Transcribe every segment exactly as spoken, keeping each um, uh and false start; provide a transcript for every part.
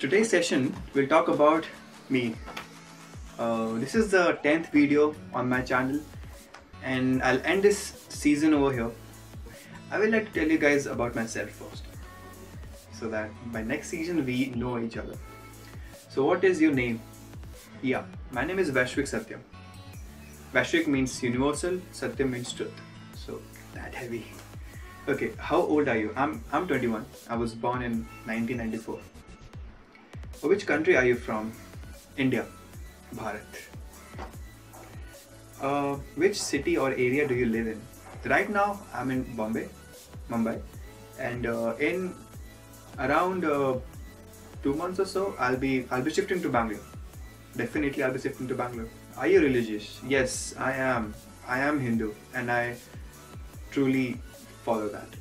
Today's session will talk about me. Uh, this is the tenth video on my channel and I'll end this season over here. I will like to tell you guys about myself first, so that by next season we know each other. So what is your name? Yeah, my name is Vaishvik Satyam. Vaishvik means universal, Satyam means truth. So that heavy. Okay, how old are you? I'm I'm twenty-one. I was born in nineteen ninety-four. Which country are you from? India, Bharat. Uh, which city or area do you live in? Right now I'm in Bombay, Mumbai, and uh, in around uh, two months or so I'll be I'll be shifting to Bangalore. Definitely I'll be shifting to Bangalore. Are you religious? Yes, I am. I am Hindu and I truly follow that.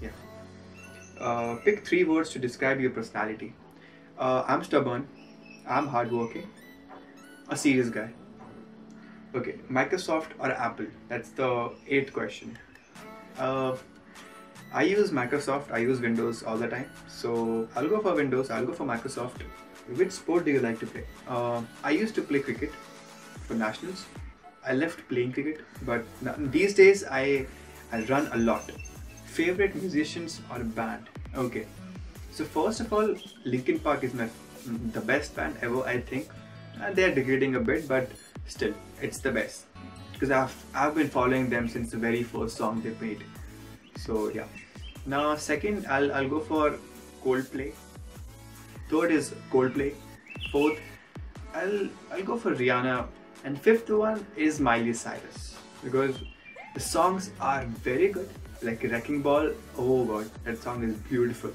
Yeah. Uh, pick three words to describe your personality. Uh, I'm stubborn. I'm hardworking. A serious guy. Okay, Microsoft or Apple? That's the eighth question. Uh, I use Microsoft. I use Windows all the time. So I'll go for Windows. I'll go for Microsoft. Which sport do you like to play? Uh, I used to play cricket for nationals. I left playing cricket, but these days I, I run a lot. Favorite musicians or band? Okay, so first of all, Linkin Park is my the best band ever, I think. And they are degrading a bit, but still, it's the best. Because I've, I've been following them since the very first song they made. So yeah. Now second, I'll, I'll go for Coldplay. Third is Coldplay. Fourth, I'll I'll go for Rihanna. And fifth one is Miley Cyrus, because the songs are very good. Like Wrecking Ball, oh god, that song is beautiful.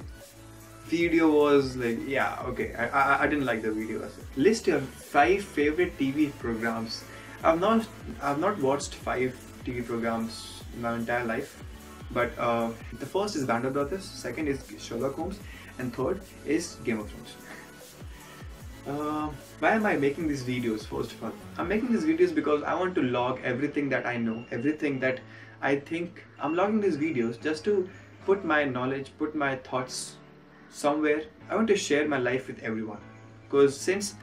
Video was like, yeah, okay, I, I, I didn't like the video as well. List your five favorite T V programs. I've not I've not watched five T V programs in my entire life, but uh, the first is Band of Brothers, second is Sherlock Holmes, and third is Game of Thrones. Uh, why am I making these videos? First of all, I'm making these videos because I want to log everything that I know, everything that I think. I'm logging these videos just to put my knowledge, put my thoughts somewhere. I want to share my life with everyone, because since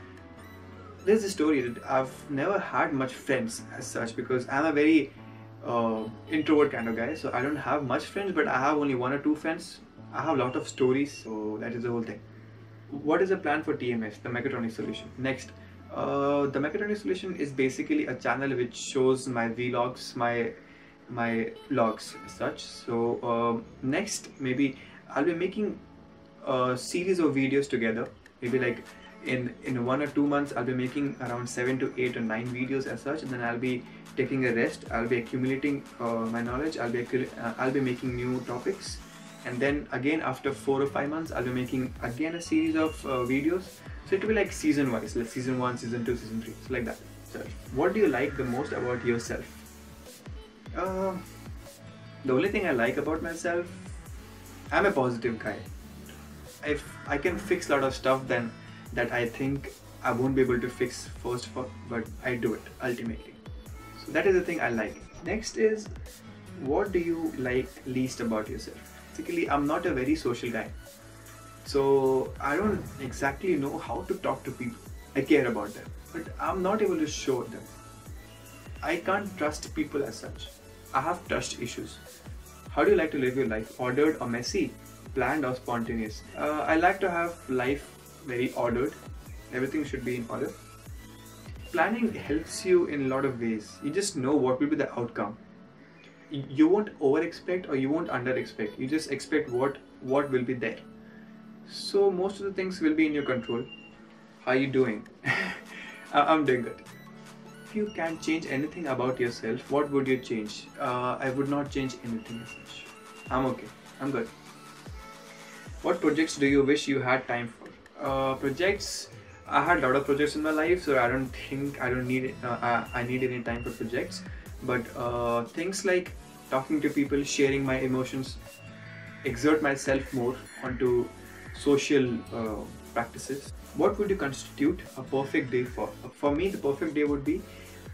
there's a story that I've never had much friends as such, because I'm a very uh, introvert kind of guy, so I don't have much friends, but I have only one or two friends. I have a lot of stories, so that is the whole thing. What is the plan for T M S, the Mechatronic Solution? Next, uh, the Mechatronic Solution is basically a channel which shows my vlogs, my my logs as such. So uh, next, maybe I'll be making a series of videos together. Maybe like in, in one or two months, I'll be making around seven to eight or nine videos as such, and then I'll be taking a rest. I'll be accumulating uh, my knowledge. I'll be, uh, I'll be making new topics. And then again after four or five months, I'll be making again a series of uh, videos. So it will be like season wise, like season one, season two, season three, so like that. So what do you like the most about yourself? Uh, the only thing I like about myself, I'm a positive guy. If I can fix a lot of stuff then that I think I won't be able to fix first of all, but I do it ultimately. So that is the thing I like. Next is, what do you like least about yourself? Basically, I'm not a very social guy, so I don't exactly know how to talk to people. I care about them, but I'm not able to show them. I can't trust people as such. I have trust issues. How do you like to live your life? Ordered or messy? Planned or spontaneous? Uh, I like to have life very ordered. Everything should be in order. Planning helps you in a lot of ways. You just know what will be the outcome. You won't over expect or you won't under expect. You just expect what what will be there. So most of the things will be in your control. How are you doing? I'm doing good. If you can change anything about yourself, what would you change? Uh, I would not change anything as such. I'm okay. I'm good. What projects do you wish you had time for? Uh, projects. I had a lot of projects in my life, so I don't think I don't need uh, I, I need any time for projects. But uh, things like talking to people, sharing my emotions, exert myself more onto social uh, practices. What would you constitute a perfect day for? For me, the perfect day would be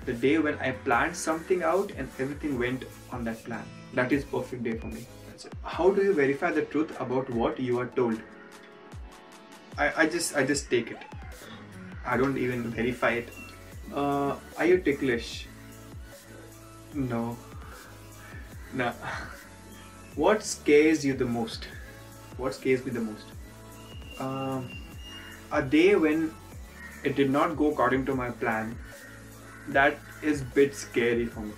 the day when I planned something out and everything went on that plan. That is perfect day for me. That's it. How do you verify the truth about what you are told? I, I just I just take it. I don't even verify it. Uh, are you ticklish? No. Nah. What scares you the most? What scares me the most? Uh, a day when it did not go according to my plan. That is a bit scary for me.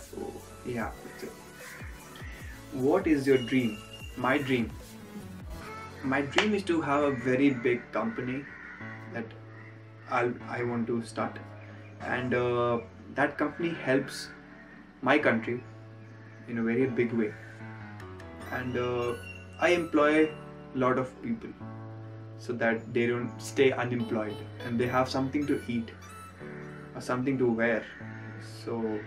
So yeah, that's it. What is your dream? My dream. My dream is to have a very big company that I'll, I want to start, and uh, that company helps my country in a very big way, and uh, I employ a lot of people so that they don't stay unemployed and they have something to eat or something to wear. So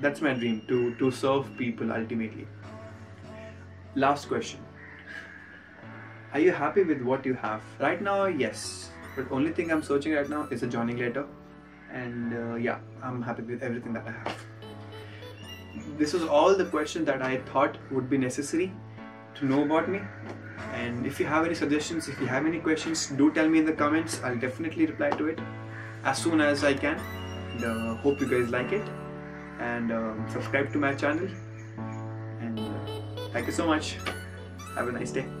that's my dream, to, to serve people ultimately. Last question. Are you happy with what you have? Right now, yes. But only thing I'm searching right now is a joining letter. And uh, yeah, I'm happy with everything that I have. This was all the questions that I thought would be necessary to know about me. And if you have any suggestions, if you have any questions, do tell me in the comments. I'll definitely reply to it as soon as I can. And, uh, hope you guys like it. And um, subscribe to my channel. And uh, thank you so much. Have a nice day.